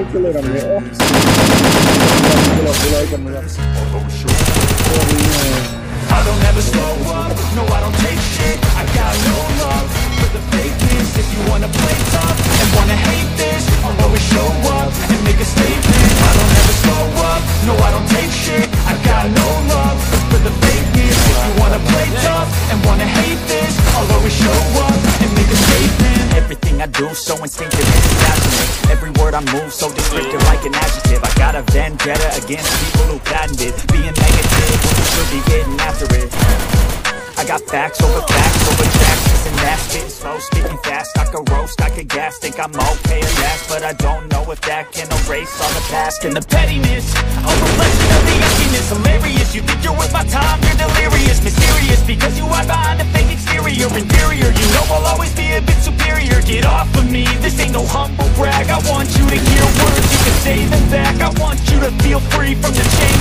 I don't ever slow up, no I don't take shit. I got no love for the fakeness. If you wanna play tough and wanna hate this, I'll always show up and make a statement. I don't ever slow up, no I don't take shit. I got no love for the fakeness. If you wanna play tough and wanna hate this, I'll always show up and make a statement. Everything I do so instinctive and passionate. Every word I move so descriptive like an adjective. I got a vendetta against people who patented being negative when you should be getting after it. I got facts over tracks. This and that, spitting slow, speaking fast. I could roast, I could gas, think I'm okay at last. But I don't know if that can erase all the past. And the pettiness, a reflection of the emptiness. Hilarious, you think you're worth my time, you're delirious. Mysterious, because you are behind a fake exterior. Inferior, you know I'll always be a bit superior. Get off of me, this ain't no humble brag. I want you to hear words, you can say them back. I want you to feel free from the chains